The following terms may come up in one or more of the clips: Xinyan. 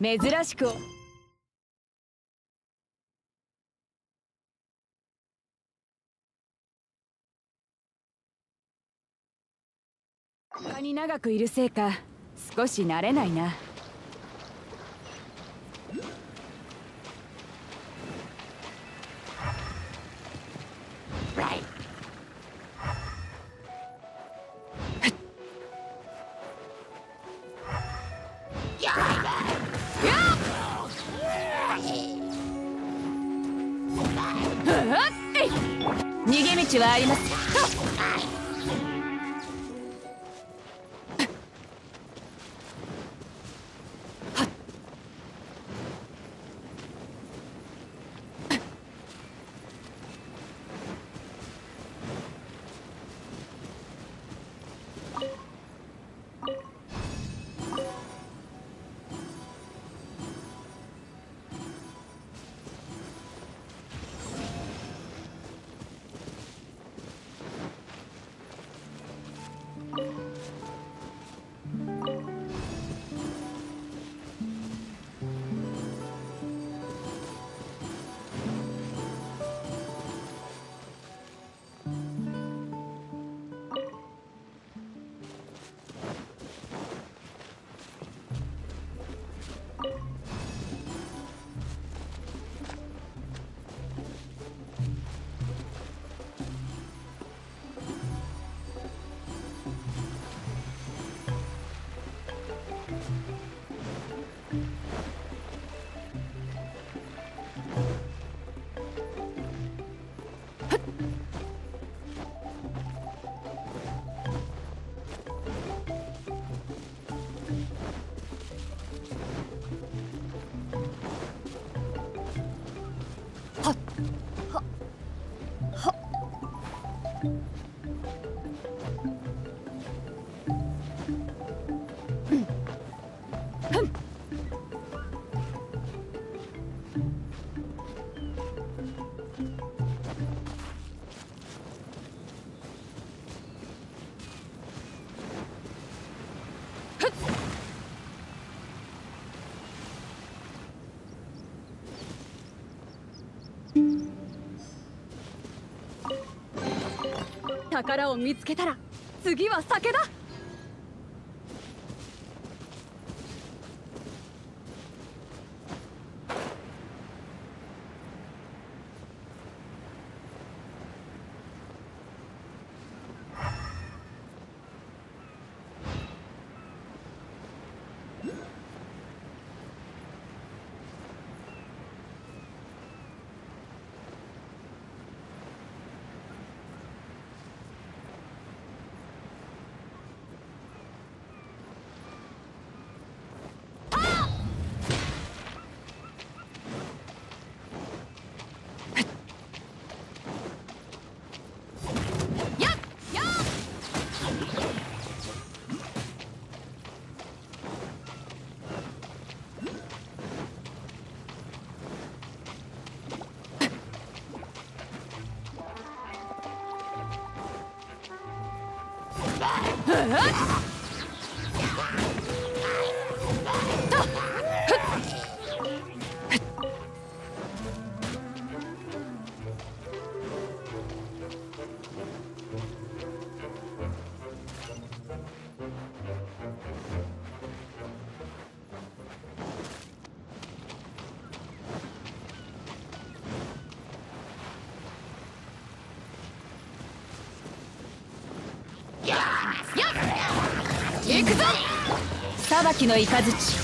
珍しく他に長くいるせいか少し慣れないな。逃げ道はあります。宝を見つけたら次は酒だ。行くぞ。裁きのイカズチ。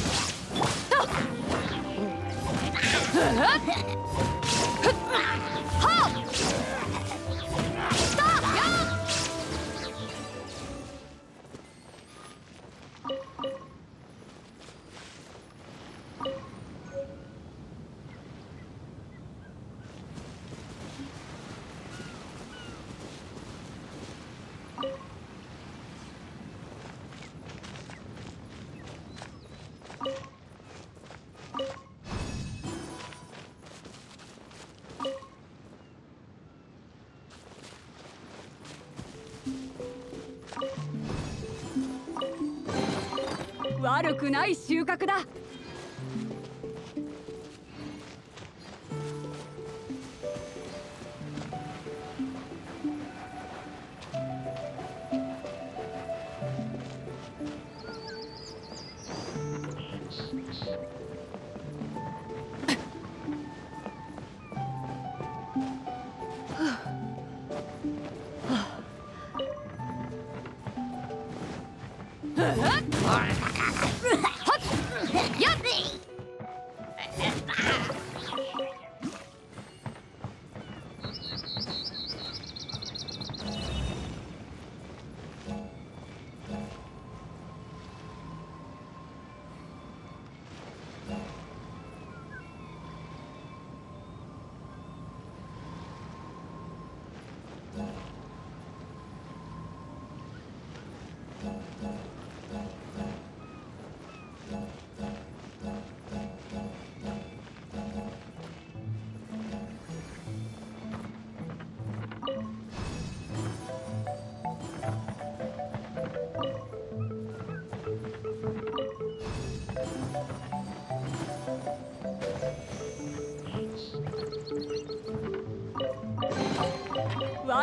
悪くない収穫だ。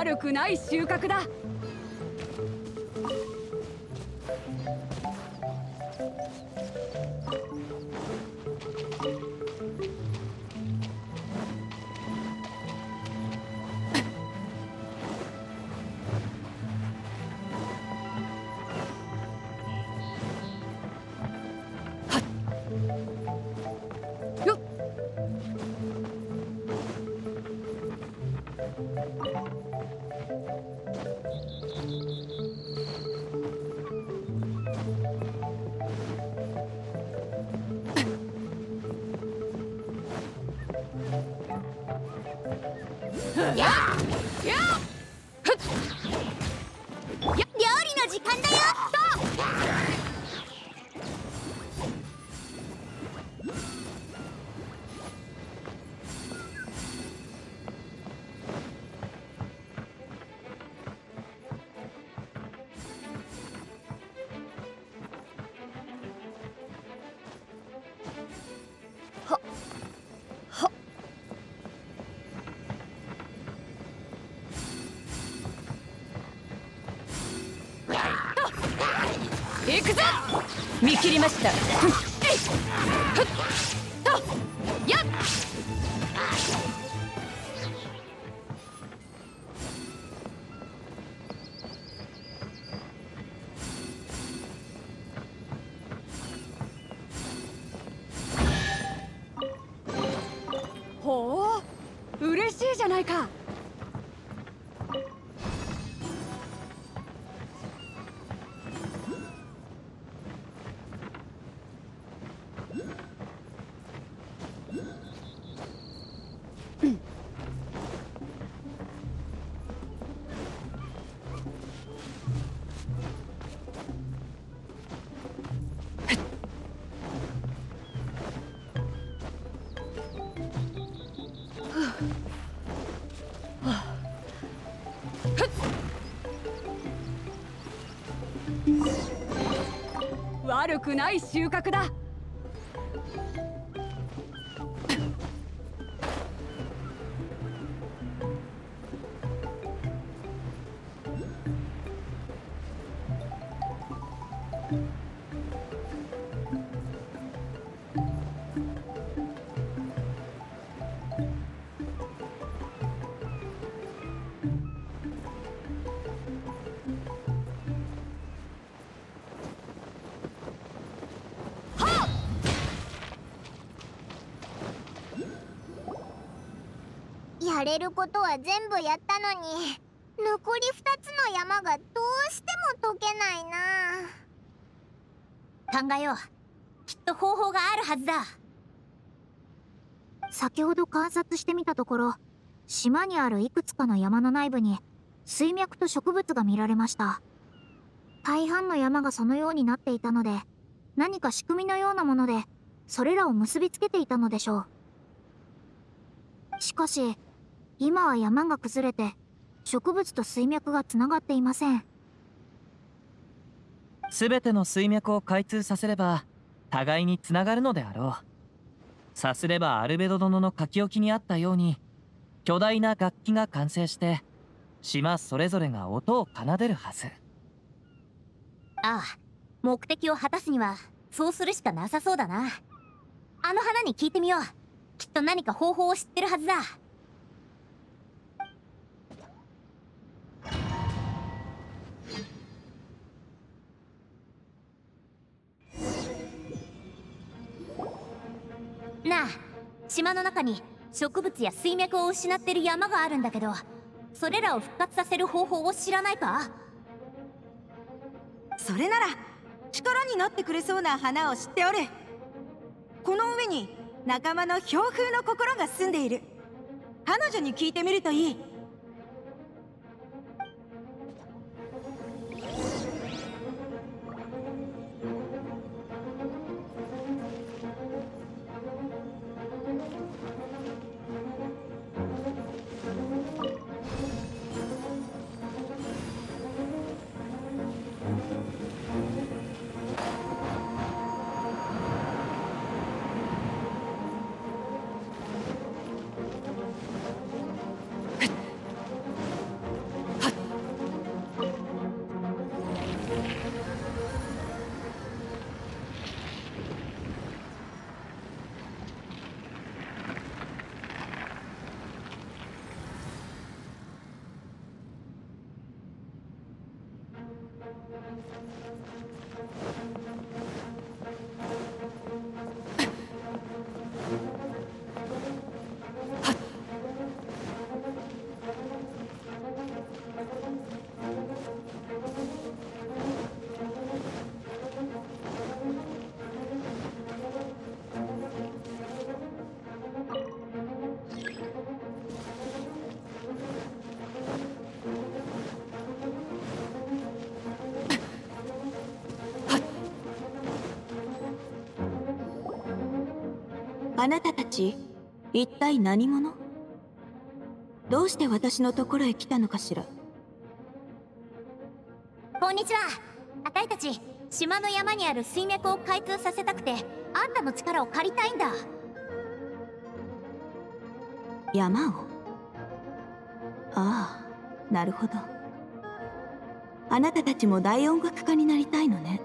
悪くない収穫だ。行くぞ。見切りました。やっ。ほう、嬉しいじゃないか。悪くない収穫だ。やれることは全部やったのに、残り2つの山がどうしても解けないな。考えよう。きっと方法があるはずだ。先ほど観察してみたところ、島にあるいくつかの山の内部に水脈と植物が見られました。大半の山がそのようになっていたので、何か仕組みのようなものでそれらを結びつけていたのでしょう。しかし今は山が崩れて、植物と水脈がつながっていません。すべての水脈を開通させれば互いにつながるのであろう。さすればアルベド殿の書き置きにあったように、巨大な楽器が完成して島それぞれが音を奏でるはず。ああ、目的を果たすにはそうするしかなさそうだな。あの花に聞いてみよう。きっと何か方法を知ってるはずだ。なあ、島の中に植物や水脈を失ってる山があるんだけど、それらを復活させる方法を知らないか？それなら力になってくれそうな花を知っておる。この上に仲間の氷風の心が住んでいる。彼女に聞いてみるといい。あなたたち、一体何者？どうして私のところへ来たのかしら。こんにちは。あたいたち、島の山にある水脈を開通させたくて、あんたの力を借りたいんだ。山を？ああ、なるほど。あなたたちも大音楽家になりたいのね。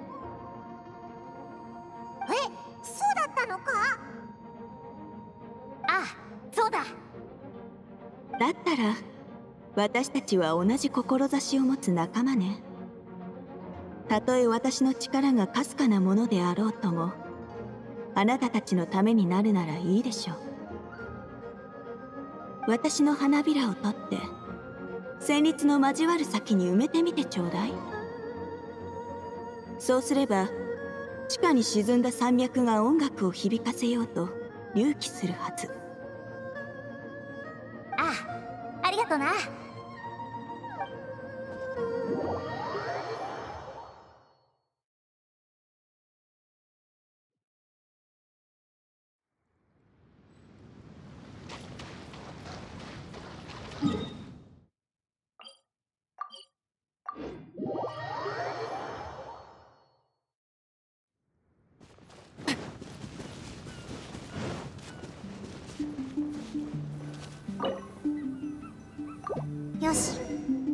だったら私たちは同じ志を持つ仲間ね。たとえ私の力がかすかなものであろうとも、あなたたちのためになるならいいでしょう。私の花びらを取って旋律の交わる先に埋めてみてちょうだい。そうすれば地下に沈んだ山脈が音楽を響かせようと隆起するはず。とな。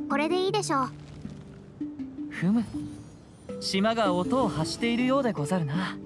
これでいいでしょう。ふむ、島が音を発しているようでござるな。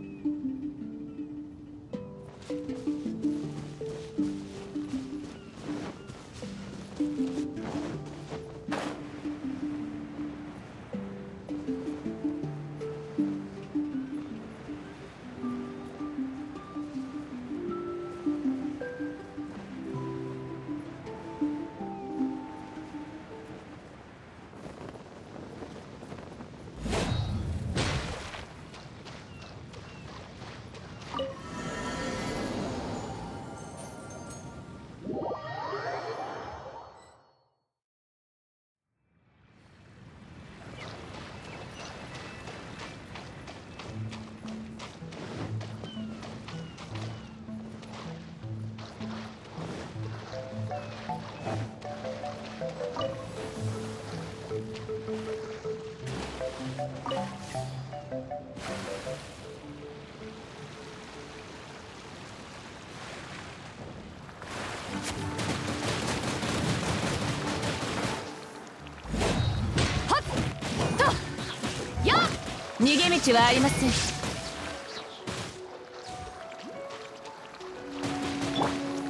逃げ道はありません。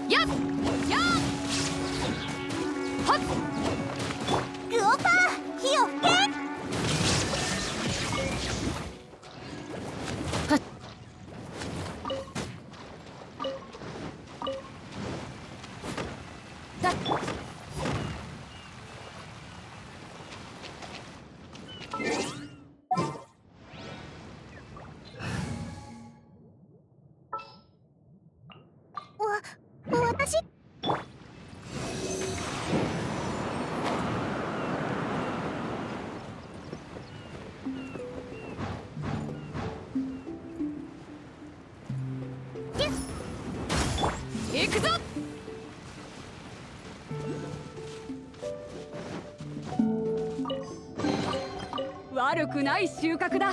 やっやっはっグオパー、火を吹け。はっだっ悪くない収穫だ。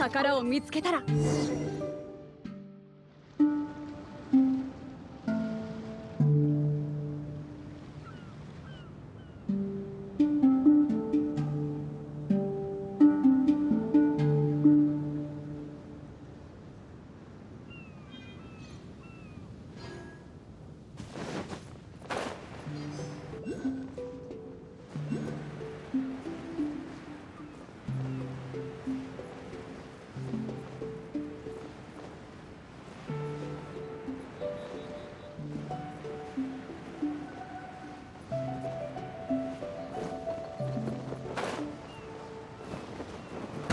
宝を見つけたら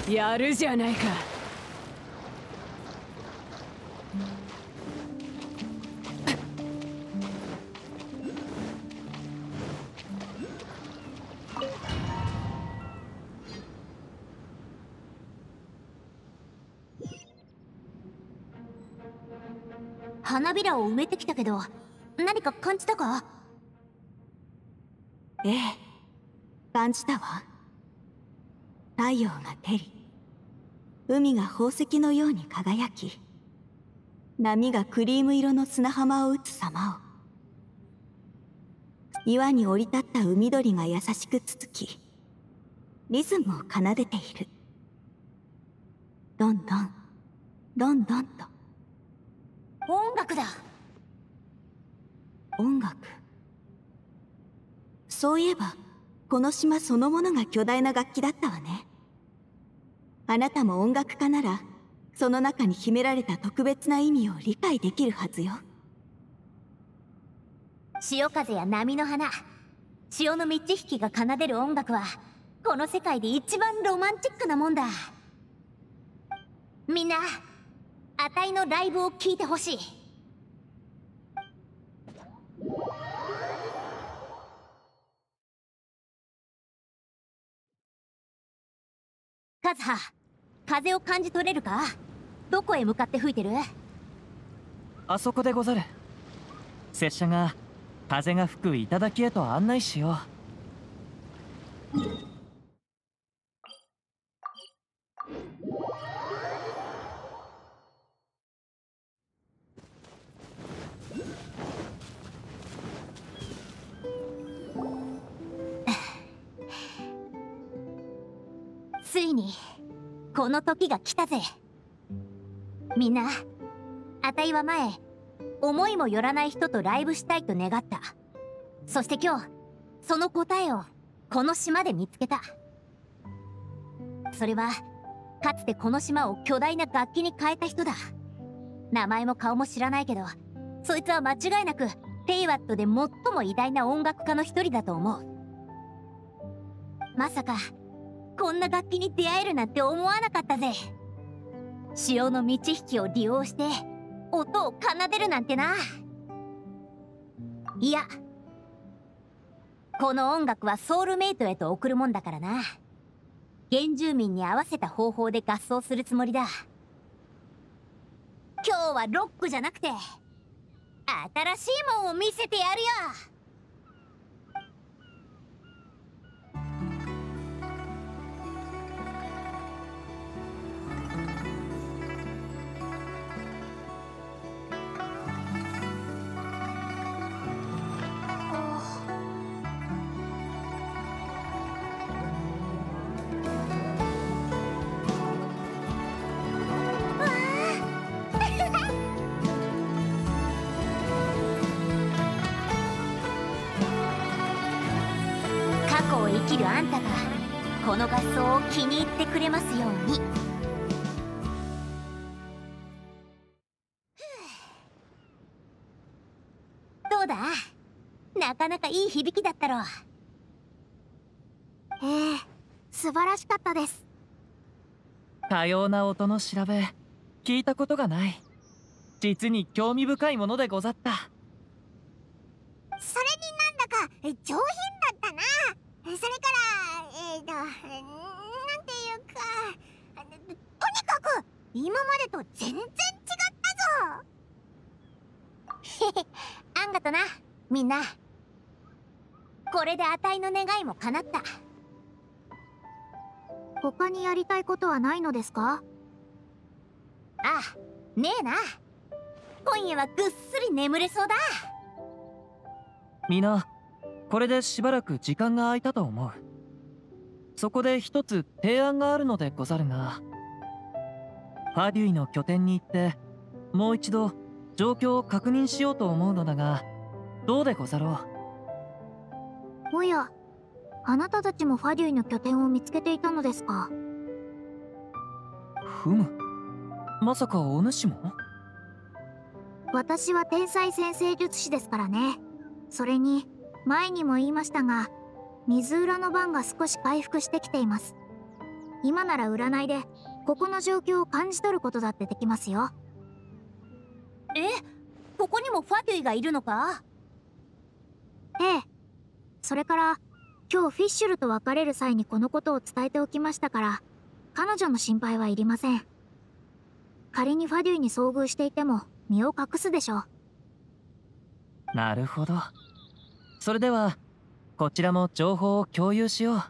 やるじゃないか。花びらを埋めてきたけど、何か感じたか？ええ、感じたわ。太陽が照り、海が宝石のように輝き、波がクリーム色の砂浜を打つ様を、岩に降り立った海鳥が優しくつつき、リズムを奏でている。どんどんどんどんと。音楽だ。音楽。そういえばこの島そのものが巨大な楽器だったわね。あなたも音楽家なら、その中に秘められた特別な意味を理解できるはずよ。潮風や波の花、潮の満ち引きが奏でる音楽は、この世界で一番ロマンチックなもんだ。みんな、あたいのライブを聴いてほしい。カズハ、風を感じ取れるか？どこへ向かって吹いてる？あそこでござる。拙者が風が吹く頂へと案内しよう。ついにこの時が来たぜ。みんな、あたいは前、思いもよらない人とライブしたいと願った。そして今日、その答えをこの島で見つけた。それはかつてこの島を巨大な楽器に変えた人だ。名前も顔も知らないけど、そいつは間違いなくペイワットで最も偉大な音楽家の一人だと思う。まさかこんな楽器に出会えるなんて思わなかったぜ。潮の満ち引きを利用して音を奏でるなんてな。いや、この音楽はソウルメイトへと送るもんだからな。原住民に合わせた方法で合奏するつもりだ。今日はロックじゃなくて新しいもんを見せてやるよ。あんたがこの合奏を気に入ってくれますように。どうだ、なかなかいい響きだったろう。ええ、素晴らしかったです。多様な音の調べ、聞いたことがない。実に興味深いものでござった。それになんだか上品だったな。それから、なんていうか、とにかく今までと全然違ったぞ。あんがとな、みんな。これであたいの願いも叶った。他にやりたいことはないのですか？ああ、ねえな。今夜はぐっすり眠れそうだ。みな、これでしばらく時間が空いたと思う。そこで一つ提案があるのでござるが、ファデュイの拠点に行ってもう一度状況を確認しようと思うのだが、どうでござろう。おや、あなたたちもファデュイの拠点を見つけていたのですか。ふむ、まさかお主も？私は天才占星術師ですからね。それに前にも言いましたが、水裏の番が少し回復してきています。今なら占いでここの状況を感じ取ることだってできますよ。え、ここにもファデュイがいるのか？ええ、それから今日フィッシュルと別れる際にこのことを伝えておきましたから、彼女の心配はいりません。仮にファデュイに遭遇していても身を隠すでしょう。なるほど。それではこちらも情報を共有しよう。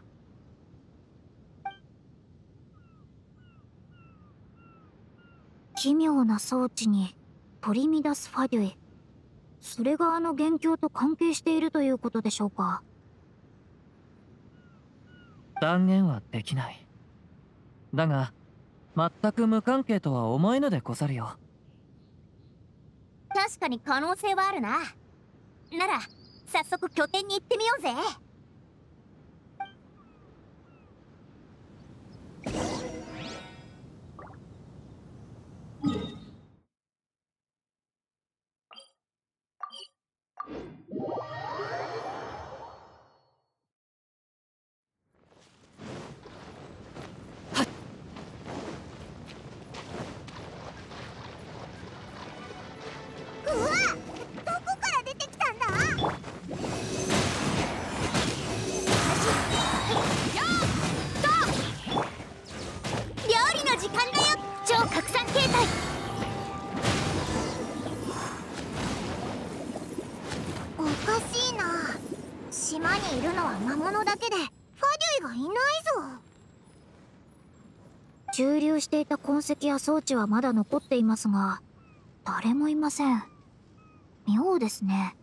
奇妙な装置に取り乱すファデュイ、それがあの元凶と関係しているということでしょうか。断言はできない。だが全く無関係とは思えぬでござるよ。確かに可能性はあるな。なら早速拠点に行ってみようぜ。駐留していた痕跡や装置はまだ残っていますが、誰もいません。妙ですね。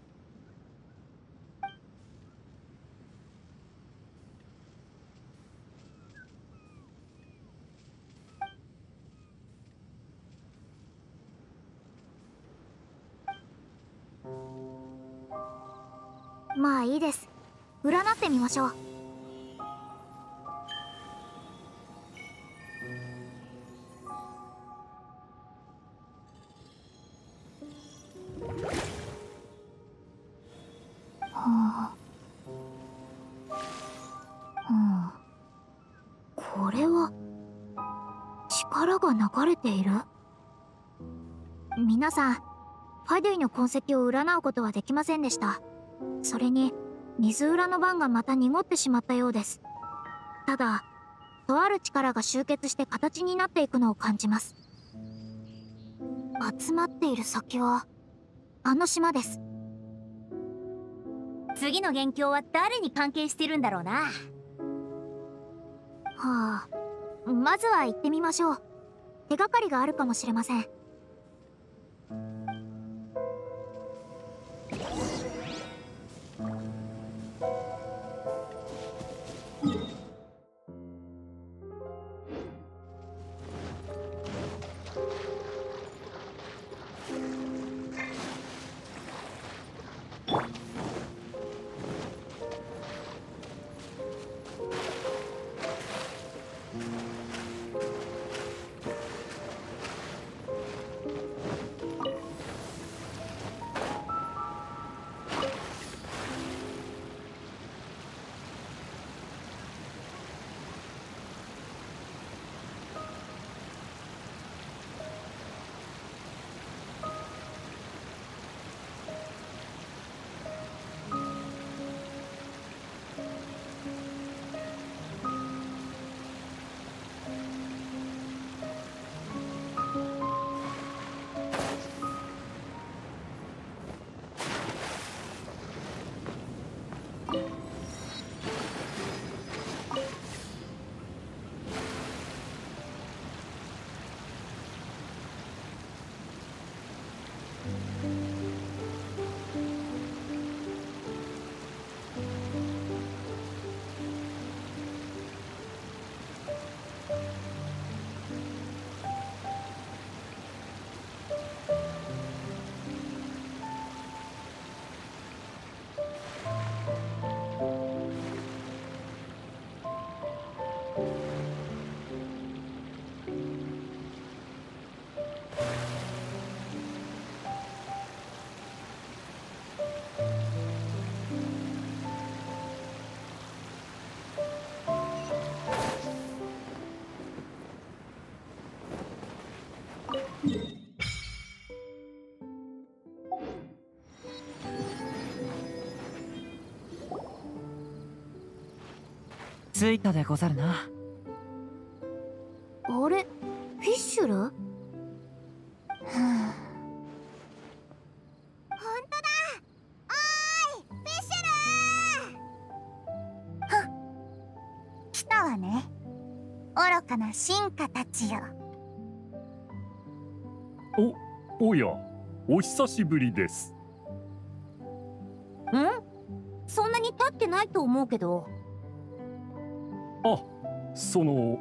まあいいです、占ってみましょう。力が流れている。皆さん、ファデュイの痕跡を占うことはできませんでした。それに水裏の番がまた濁ってしまったようです。ただとある力が集結して形になっていくのを感じます。集まっている先はあの島です。次の元凶は誰に関係してるんだろうな。はあ、まずは行ってみましょう。手がかりがあるかもしれません。着いたでござるな。あれ、フィッシュラ？はあ、ほんとだ。おーい、フィッシュラー。はっ、来たわね、愚かな進化たちよ。おや、お久しぶりです。ん？そんなに経ってないと思うけど。あ、その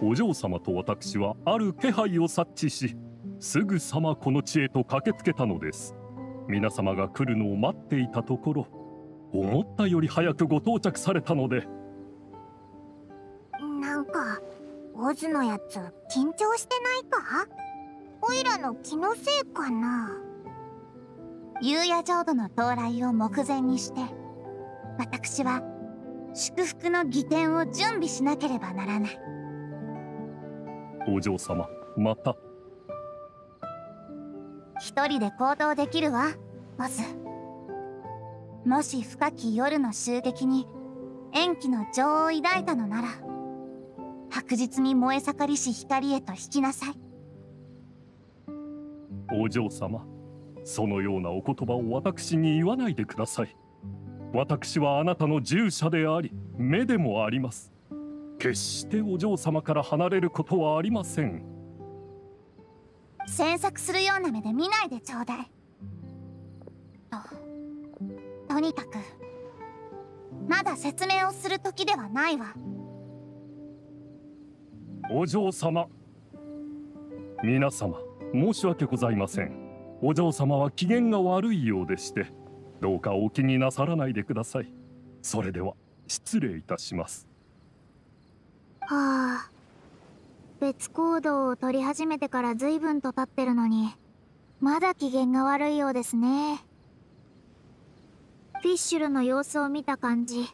お嬢様と私はある気配を察知し、すぐさまこの地へと駆けつけたのです。皆様が来るのを待っていたところ、思ったより早くご到着されたので。なんかオズのやつ緊張してないか？おいらの気のせいかな。幽夜浄土の到来を目前にして、私は祝福の儀典を準備しなければならない。お嬢様、また一人で行動できるわ、オズ。もし深き夜の襲撃に縁起の情を抱いたのなら、白日に燃え盛りし光へと引きなさい。お嬢様、そのようなお言葉を私に言わないでください。私はあなたの従者であり、目でもあります。決してお嬢様から離れることはありません。詮索するような目で見ないでちょうだい。とにかくまだ説明をする時ではないわ。お嬢様、皆様申し訳ございません。お嬢様は機嫌が悪いようでして、どうかお気になさらないでください。それでは失礼いたします。はあ、別行動を取り始めてから随分と経ってるのに、まだ機嫌が悪いようですね。フィッシュルの様子を見た感じ、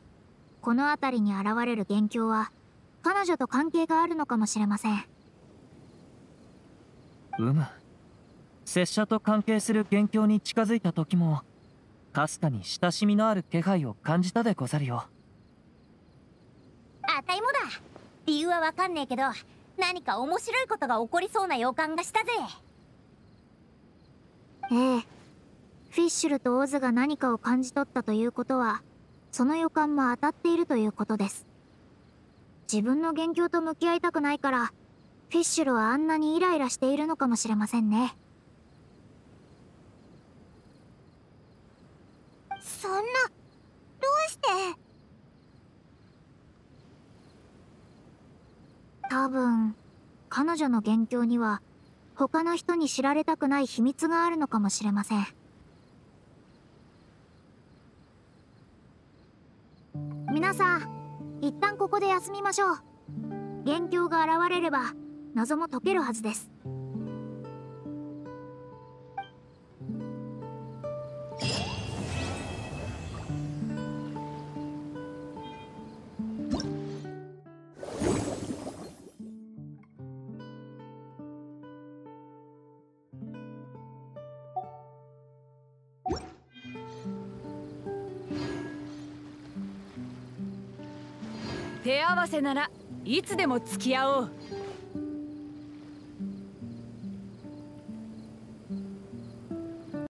この辺りに現れる元凶は彼女と関係があるのかもしれません。拙者と関係する元凶に近づいた時も、かすかに親しみのある気配を感じたでござるよ。あたいもだ。理由はわかんねえけど、何か面白いことが起こりそうな予感がしたぜ。ええ、フィッシュルとオズが何かを感じ取ったということは、その予感も当たっているということです。自分の元凶と向き合いたくないから、フィッシュルはあんなにイライラしているのかもしれませんね。そんな、どうして？多分彼女の元凶には他の人に知られたくない秘密があるのかもしれません。皆さん、一旦ここで休みましょう。元凶が現れれば謎も解けるはずです。手合わせならいつでも付き合おう。